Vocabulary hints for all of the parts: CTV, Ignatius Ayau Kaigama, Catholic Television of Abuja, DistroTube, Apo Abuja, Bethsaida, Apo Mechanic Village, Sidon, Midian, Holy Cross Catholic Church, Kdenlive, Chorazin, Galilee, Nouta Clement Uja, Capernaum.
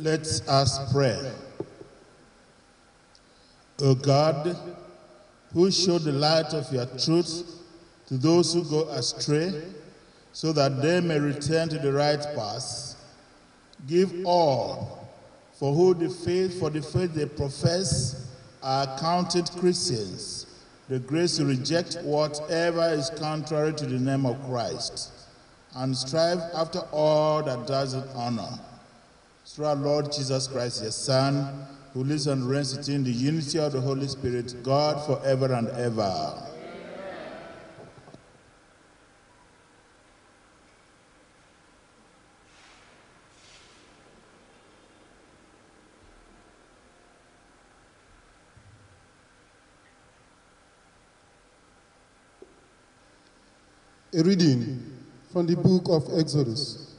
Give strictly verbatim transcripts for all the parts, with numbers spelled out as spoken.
Let us pray. O God, who showed the light of your truth to those who go astray, so that they may return to the right path, give all for who the faith, for the faith they profess are counted Christians, the grace to reject whatever is contrary to the name of Christ, and strive after all that does it honor. Through our Lord Jesus Christ, your Son, who lives and reigns in the unity of the Holy Spirit, God, forever and ever. Amen. A reading from the book of Exodus,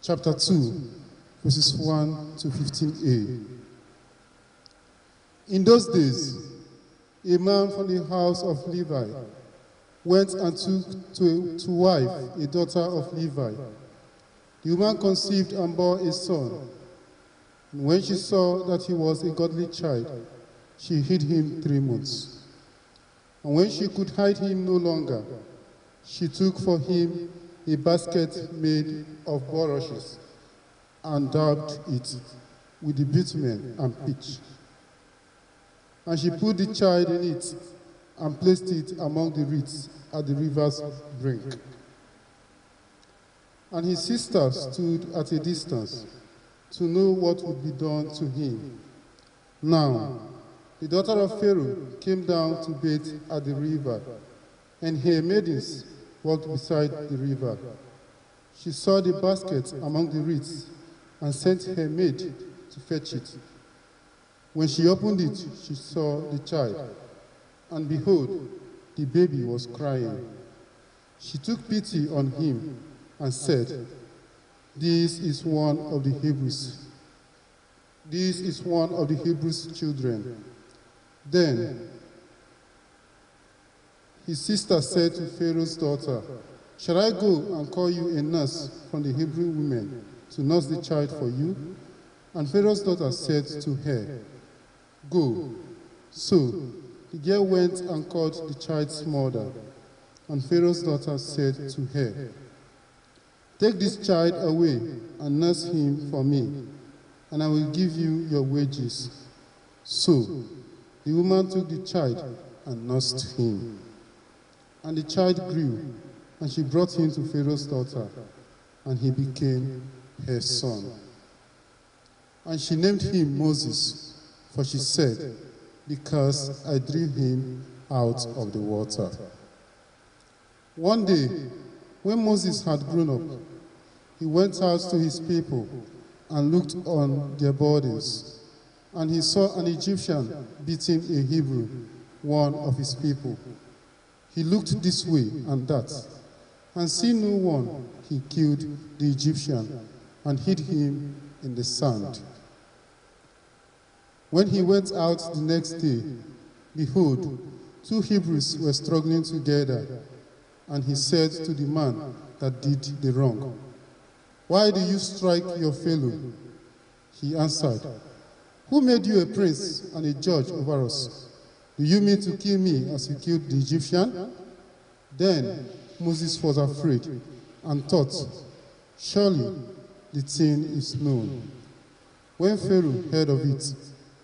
chapter two, verses one to fifteen a. In those days, a man from the house of Levi went and took to, to wife a daughter of Levi. The woman conceived and bore a son. And when she saw that he was a godly child, she hid him three months. And when she could hide him no longer, she took for him a basket made of bulrushes and daubed it with the bitumen and pitch. And she put the child in it and placed it among the reeds at the river's brink. And his sister stood at a distance to know what would be done to him. Now, the daughter of Pharaoh came down to bathe at the river, and her maidens walked beside the river. She saw the basket among the reeds and sent her maid to fetch it. When she opened it, she saw the child, and behold, the baby was crying. She took pity on him and said, "This is one of the Hebrews. This is one of the Hebrews' children." Then his sister said to Pharaoh's daughter, "Shall I go and call you a nurse from the Hebrew women to nurse the child for you?" And Pharaoh's daughter said to her, "Go." So the girl went and called the child's mother. And Pharaoh's daughter said to her, "Take this child away and nurse him for me, and I will give you your wages." So the woman took the child and nursed him. And the child grew, and she brought him to Pharaoh's daughter, and he became her son. And she named him Moses, for she said, "Because I drew him out of the water." One day, when Moses had grown up, he went out to his people and looked on their burdens, and he saw an Egyptian beating a Hebrew, one of his people. He looked this way and that, and seeing no one, he killed the Egyptian and hid him in the sand. When he went out the next day, behold, two Hebrews were struggling together, and he said to the man that did the wrong, "Why do you strike your fellow?" He answered, "Who made you a prince and a judge over us? Do you mean to kill me as you killed the Egyptian?" Then Moses was afraid and thought, "Surely the thing is known." When Pharaoh heard of it,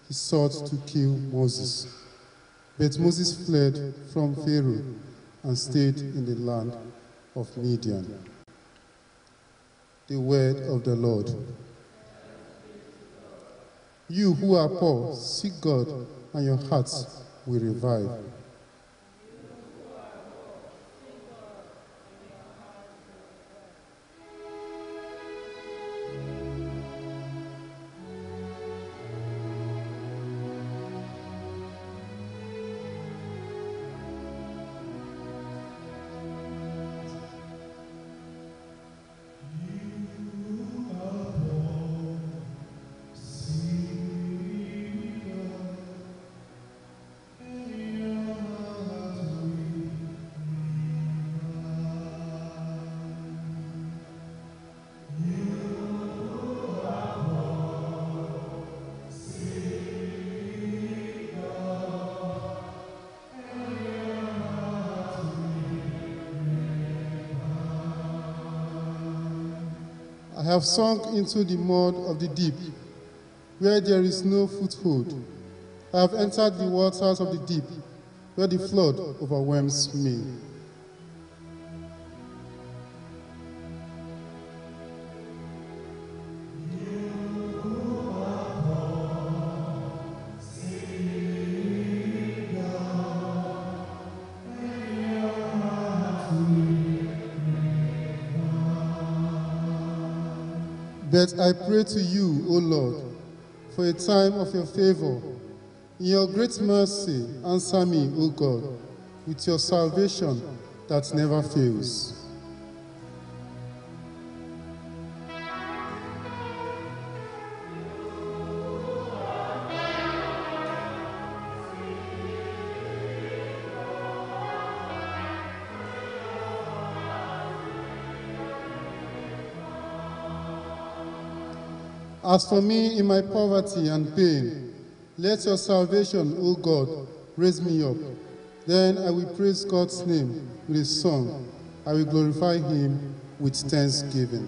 he sought to kill Moses. But Moses fled from Pharaoh and stayed in the land of Midian. The word of the Lord. You who are poor, seek God, and your hearts will revive. I have sunk into the mud of the deep, where there is no foothold. I have entered the waters of the deep, where the flood overwhelms me. But I pray to you, O Lord, for a time of your favor. In your great mercy, answer me, O God, with your salvation that never fails. As for me in my poverty and pain, let your salvation, O God, raise me up. Then I will praise God's name with a song. I will glorify him with thanksgiving.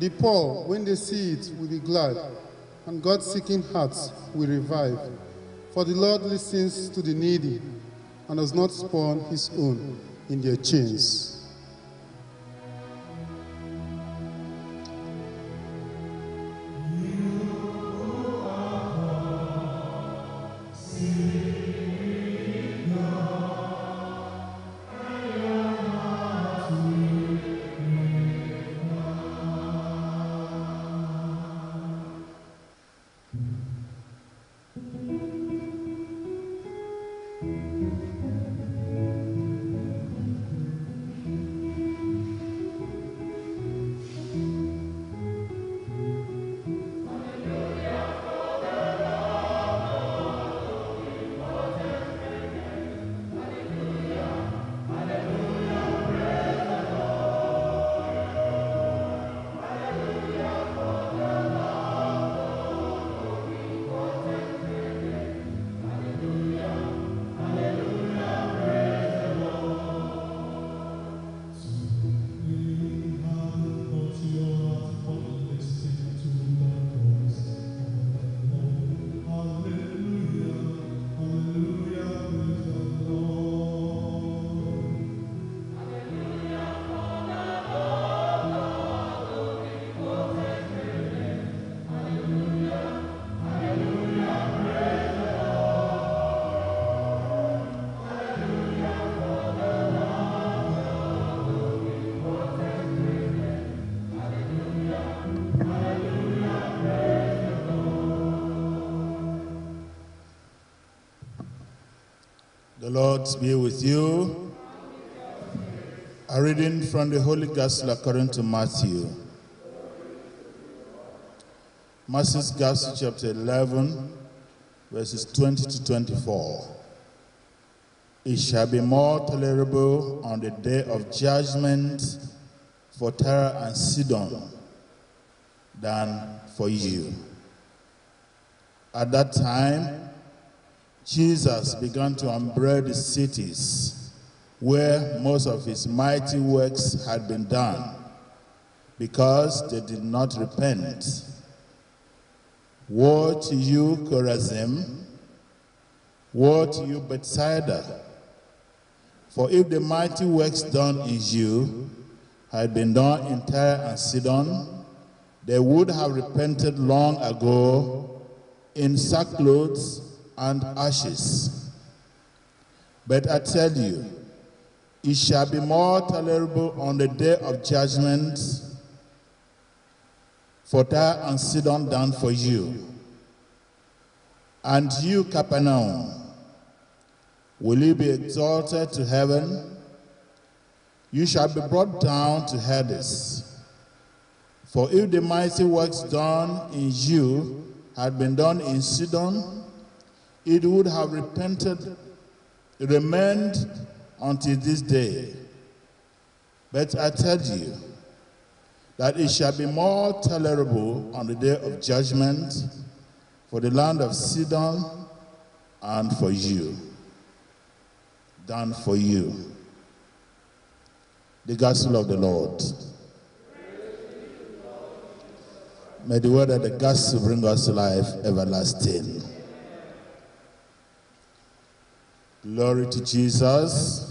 The poor, when they see it, will be glad, and God-seeking hearts will revive. For the Lord listens to the needy and does not spurn his own in their chains. Lord be with you. A reading from the Holy Gospel according to Matthew. Matthew's Gospel, chapter eleven, verses twenty to twenty-four. It shall be more tolerable on the day of judgment for Tyre and Sidon than for you. At that time, Jesus began to unbraid the cities where most of his mighty works had been done, because they did not repent. Woe to you, Chorazin! Woe to you, Bethsaida! For if the mighty works done in you had been done in Tyre and Sidon, they would have repented long ago in sackcloth and ashes. But I tell you, it shall be more tolerable on the day of judgment for Tyre and Sidon than for you. And you, Capernaum, will you be exalted to heaven? You shall be brought down to Hades. For if the mighty works done in you had been done in Sidon, it would have repented, remained until this day. But I tell you that it shall be more tolerable on the day of judgment for the land of Sidon and for you than for you. The gospel of the Lord. May the word of the gospel bring us life everlasting. Glory to Jesus.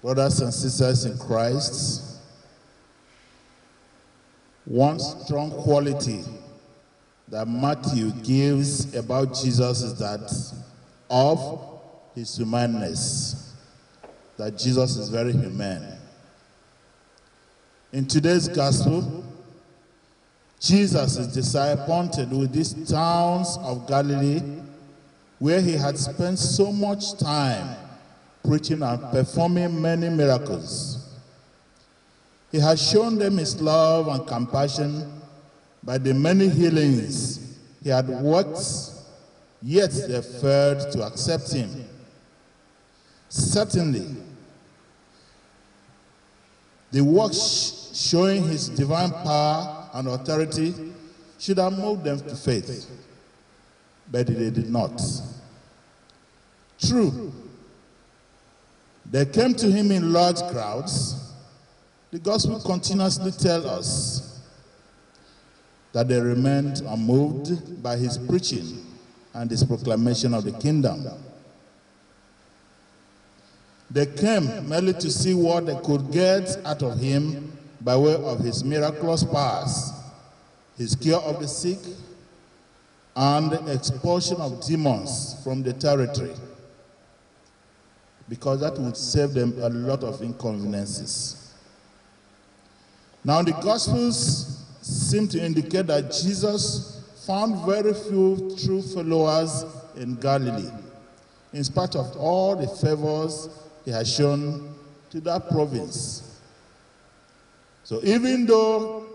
Brothers and sisters in Christ, one strong quality that Matthew gives about Jesus is that of his humanness, that Jesus is very human. In today's gospel, Jesus is disappointed with these towns of Galilee where he had spent so much time preaching and performing many miracles. He has shown them his love and compassion by the many healings he had worked, yet they failed to accept him. Certainly, the work showing his divine power and authority should have moved them to faith, but they did not. True, they came to him in large crowds. The gospel continuously tells us that they remained unmoved by his preaching and his proclamation of the kingdom. They came merely to see what they could get out of him by way of his miraculous powers, his cure of the sick, and the expulsion of demons from the territory, because that would save them a lot of inconveniences. Now the Gospels seem to indicate that Jesus found very few true followers in Galilee, in spite of all the favors he has shown to that province. So even though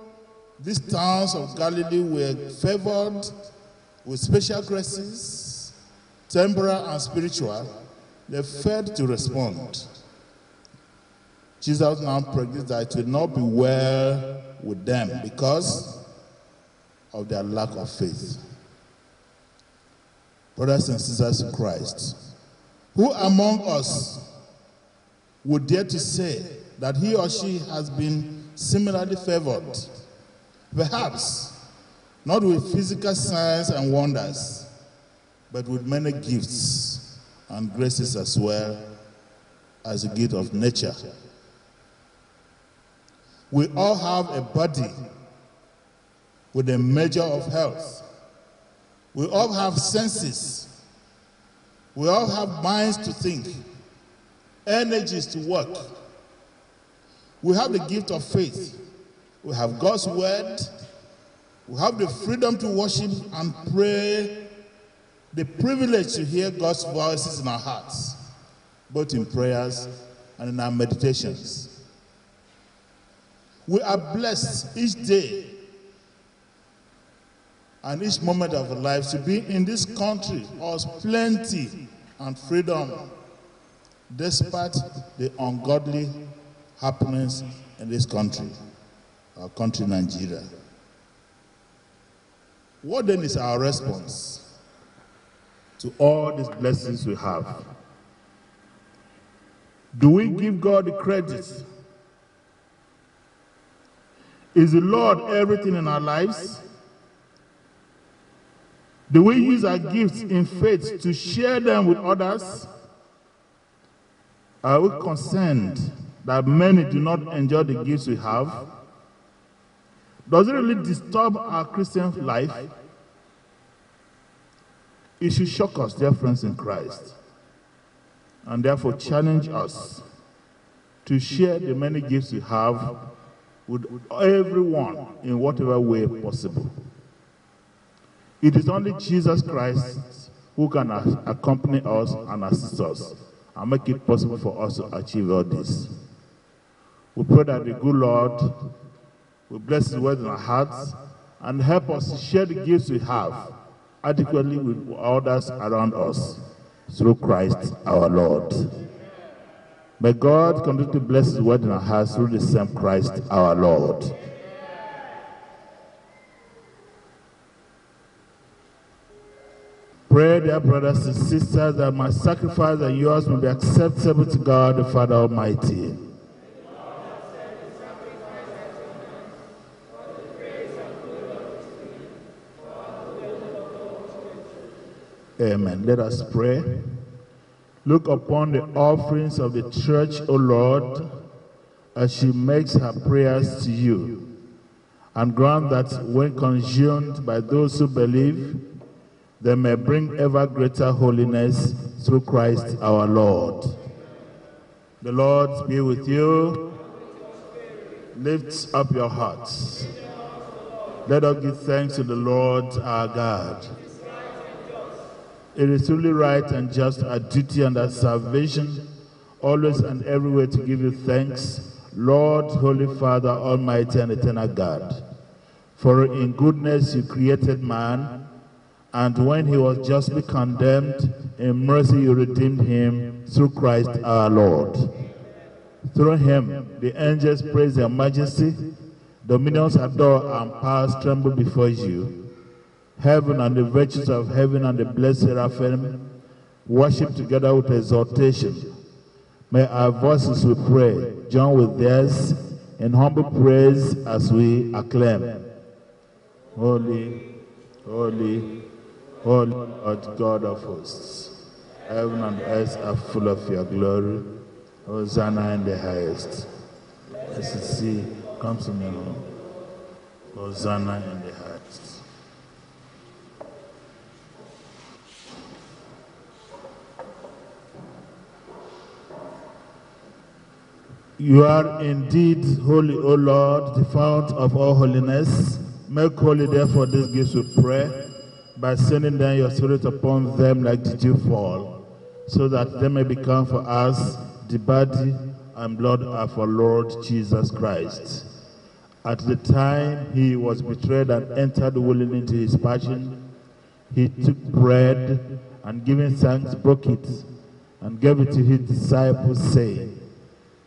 these towns of Galilee were favored with special graces, temporal and spiritual, they failed to respond. Jesus now predicts that it will not be well with them because of their lack of faith. Brothers and sisters in Christ, who among us would dare to say that he or she has been similarly favored, perhaps not with physical signs and wonders, but with many gifts and graces as well as the gift of nature? We all have a body with a measure of health. We all have senses. We all have minds to think, energies to work. We have the gift of faith. We have God's word. We have the freedom to worship and pray, the privilege to hear God's voices in our hearts, both in prayers and in our meditations. We are blessed each day and each moment of our lives to be in this country of plenty and freedom, despite the ungodly happenings in this country, our country Nigeria. What then is our response to all these blessings we have? Do we give God the credit? Is the Lord everything in our lives? Do we use our gifts in faith to share them with others? Are we concerned that many do not enjoy the gifts we have? Does it really disturb our Christian life? It should shock us, dear friends in Christ, and therefore challenge us to share the many gifts we have with everyone in whatever way possible. It is only Jesus Christ who can accompany us and assist us and make it possible for us to achieve all this. We pray that the good Lord will bless his word in our hearts and help us to share the gifts we have adequately with others around us. through Christ our Lord. May God continue to bless his word in our hearts through the same Christ our Lord. Pray, dear brothers and sisters, that my sacrifice and yours may be acceptable to God, the Father Almighty. Amen. Let us pray. Look upon the offerings of the church, O Lord, as she makes her prayers to you, and grant that when consumed by those who believe, they may bring ever greater holiness through Christ our Lord. The Lord be with you. Lift up your hearts. Let us give thanks to the Lord our God. It is truly right and just, our duty and our salvation, always and everywhere to give you thanks, Lord, Holy Father, Almighty and Eternal God. For in goodness you created man, and when he was justly condemned, in mercy you redeemed him through Christ our Lord. Through him the angels praise your majesty, dominions adore and powers tremble before you. Heaven and the virtues of heaven and the blessed seraphim worship together with exaltation. May our voices, we pray, join with theirs in humble praise as we acclaim. Holy, holy, holy Lord God of hosts. Heaven and earth are full of your glory. Hosanna in the highest. As you see, come to me, Lord. Hosanna in the highest. You are indeed holy, O Lord, the fount of all holiness. Make holy, therefore, these gifts we pray, by sending down your Spirit upon them like the dewfall, so that they may become for us the body and blood of our Lord Jesus Christ. At the time he was betrayed and entered willingly into his passion, he took bread and, giving thanks, broke it and gave it to his disciples, saying,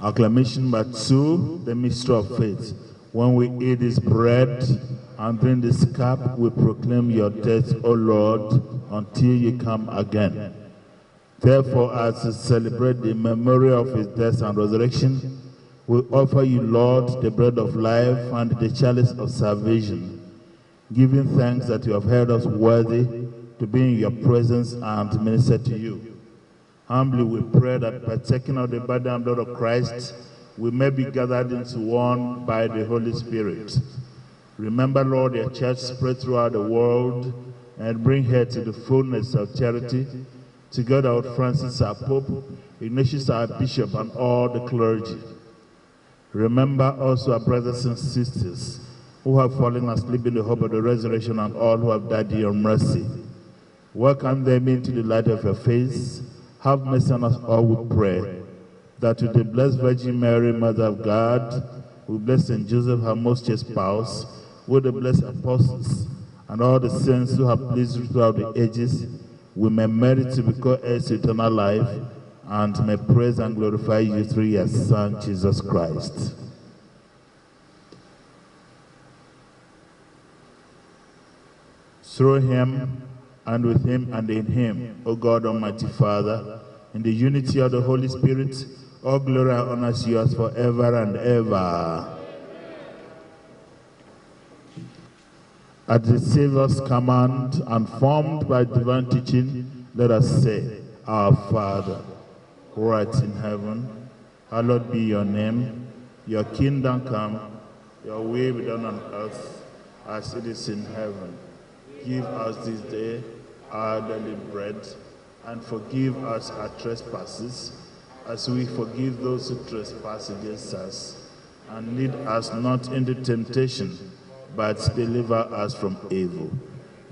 Acclamation number two, the mystery of faith. When we eat this bread and drink this cup, we proclaim your death, O Lord, until you come again. Therefore, as we celebrate the memory of his death and resurrection, we offer you, Lord, the bread of life and the chalice of salvation, giving thanks that you have held us worthy to be in your presence and minister to you. Humbly we pray that, partaking of the body and blood of Christ, we may be gathered into one by the Holy Spirit. Remember, Lord, your church spread throughout the world, and bring her to the fullness of charity, together with Francis our Pope, Ignatius our Bishop, and all the clergy. Remember also our brothers and sisters who have fallen asleep in the hope of the resurrection, and all who have died in your mercy. Welcome them into the light of your face. Have mercy on us all, we pray, that with the Blessed Virgin Mary, Mother of God, with blessed Saint Joseph, her most chaste spouse, with the blessed apostles, and all the saints who have pleased you throughout the ages, we may merit to be co-heirs to eternal life, and may praise and glorify you through your Son, Jesus Christ. through him, and with him, and in him, O God, Almighty Father, in the unity of the Holy Spirit, all glory and honor is yours forever and ever. At the Savior's command and formed by divine teaching, let us say, Our Father, who art in heaven, hallowed be your name. Your kingdom come, your will be done on earth as it is in heaven. Give us this day our daily bread, and forgive us our trespasses, as we forgive those who trespass against us. And lead us not into temptation, but deliver us from evil.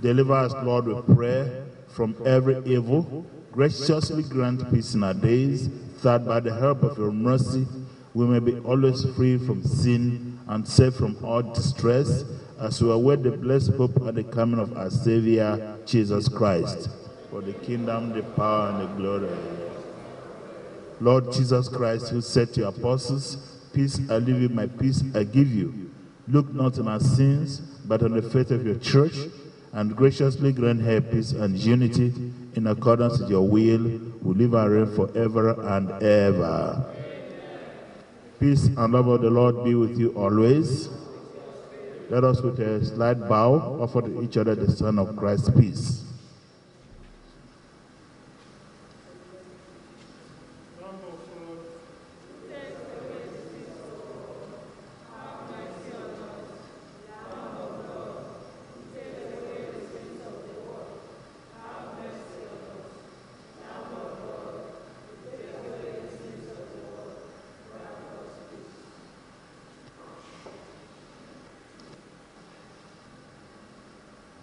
Deliver us, Lord, we pray, from every evil. Graciously grant peace in our days, that by the help of your mercy, we may be always free from sin and safe from all distress, as we await the blessed hope and the coming of our Savior, Jesus Christ. For the kingdom, the power, and the glory. Lord Jesus Christ, who said to your apostles, peace I leave you, my peace I give you. Look not on our sins, but on the faith of your church, and graciously grant her peace and unity in accordance with your will, who live and reign forever and ever. Peace and love of the Lord be with you always. Let us, with a slight bow, offer to each other the Son of Christ, peace.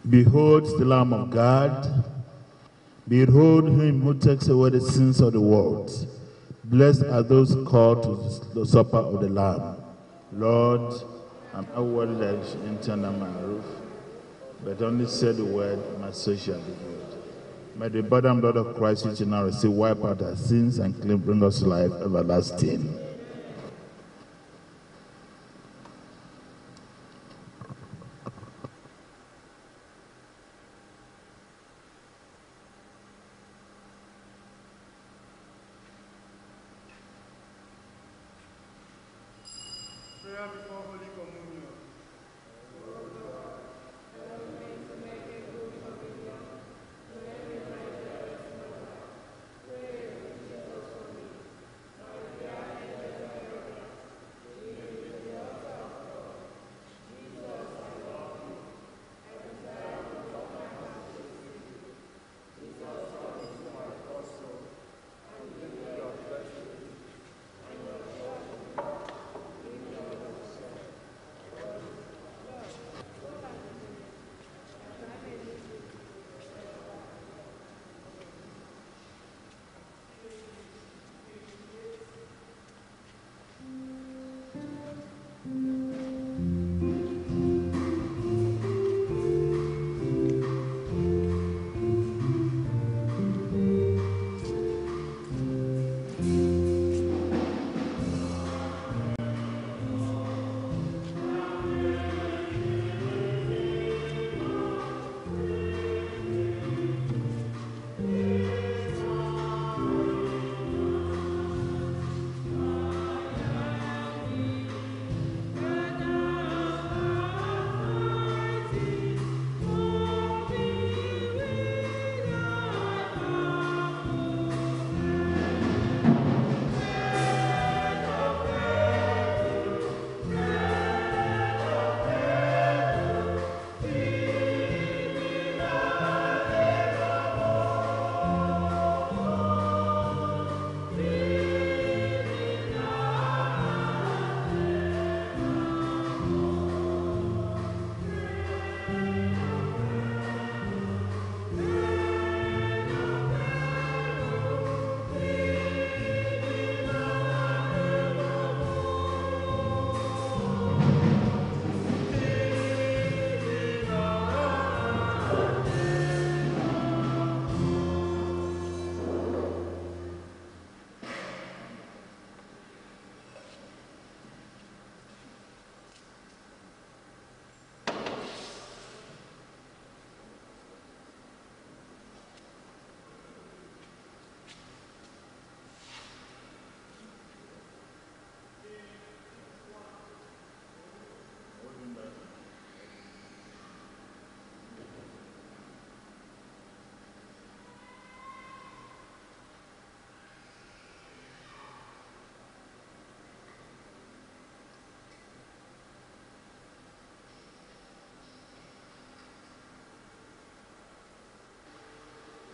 Behold the Lamb of God. Behold him who takes away the sins of the world. Blessed are those called to the supper of the Lamb. Lord, I'm not worthy that you enter under my roof, but only say the word, my soul shall be healed. May the body and blood of Christ, which you now receive, wipe out our sins and clean, bring us life everlasting.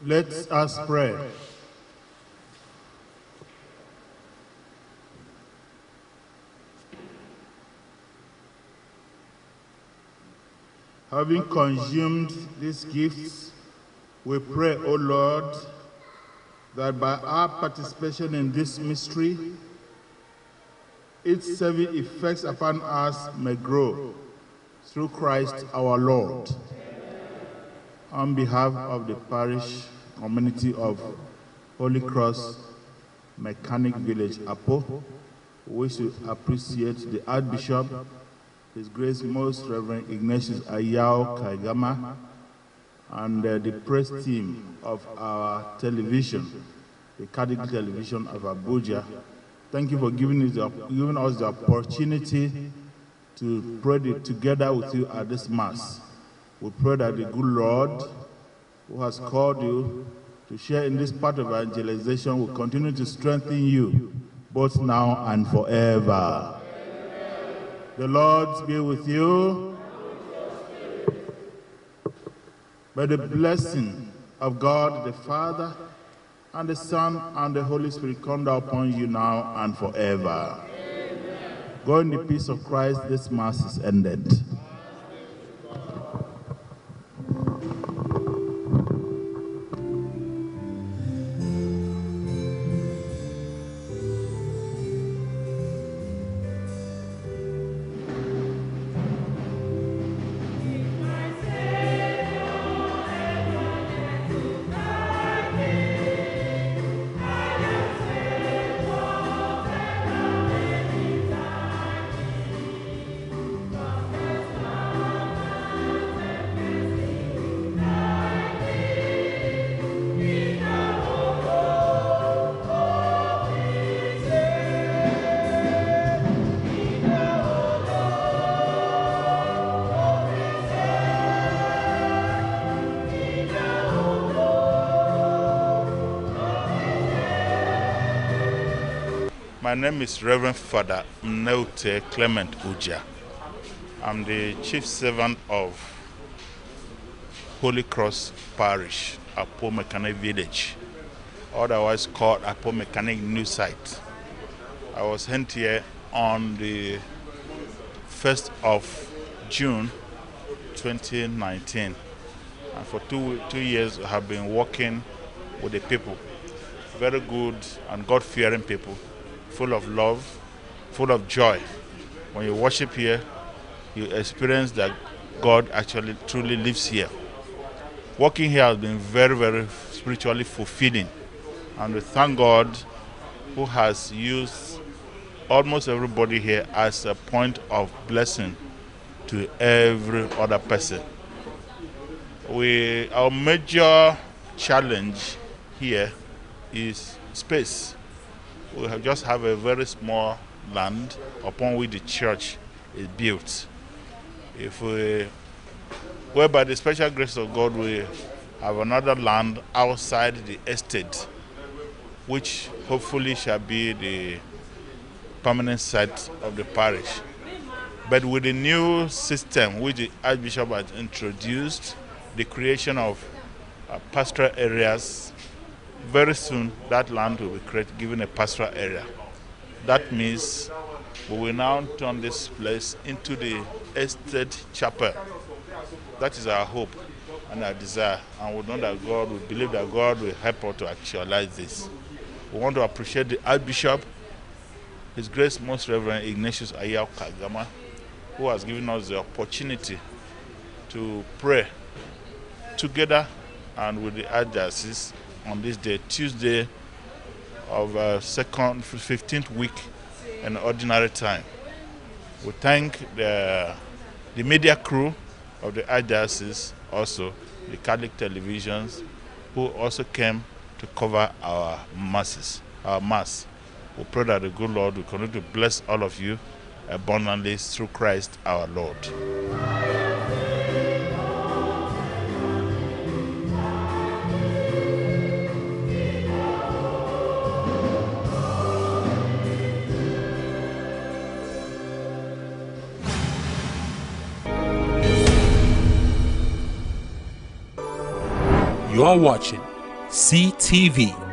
Let us pray. Having consumed these gifts, we pray, O Lord, that by our participation in this mystery, its saving effects upon us may grow through Christ our Lord. Amen. On behalf of the parish community of Holy Cross Mechanic Village, Apo, we wish to appreciate the Archbishop, His Grace Most Reverend Ignatius Ayau Kaigama, and uh, the press team of our television, the Catholic Television of Abuja. Thank you for giving us the, giving us the opportunity to pray together with you at this Mass. We pray that the good Lord who has called you to share in this part of evangelization will continue to strengthen you both now and forever. The Lord be with you. By the blessing of God the Father, and the Son, and the Holy Spirit come down upon you now and forever. Amen. Go in the peace of Christ. This Mass is ended. My name is Reverend Father Nouta Clement Uja. I'm the chief servant of Holy Cross Parish, Apo Mechanic Village, otherwise called Apo Mechanic New Site. I was sent here on the first of June twenty nineteen, and for two, two years I have been working with the people, very good and God-fearing people, full of love, full of joy. When you worship here, you experience that God actually truly lives here. Working here has been very, very spiritually fulfilling. And we thank God who has used almost everybody here as a point of blessing to every other person. We, our major challenge here is space. We have just have a very small land upon which the church is built. If we, well, by the special grace of God, we have another land outside the estate, which hopefully shall be the permanent site of the parish. But with the new system which the Archbishop has introduced, the creation of uh, pastoral areas, very soon that land will be created, given a pastoral area. That means we will now turn this place into the estate chapel. That is our hope and our desire, and we know that God, we believe that God will help us to actualize this. We want to appreciate the Archbishop, His Grace Most Reverend Ignatius Ayau Kaigama, who has given us the opportunity to pray together and with the Archdiocese on this day, Tuesday of uh, second fifteenth week in ordinary time. We thank the the media crew of the Archdiocese, also the Catholic televisions, who also came to cover our masses, our mass. We pray that the good Lord will continue to bless all of you abundantly through Christ our Lord. You are watching C T V.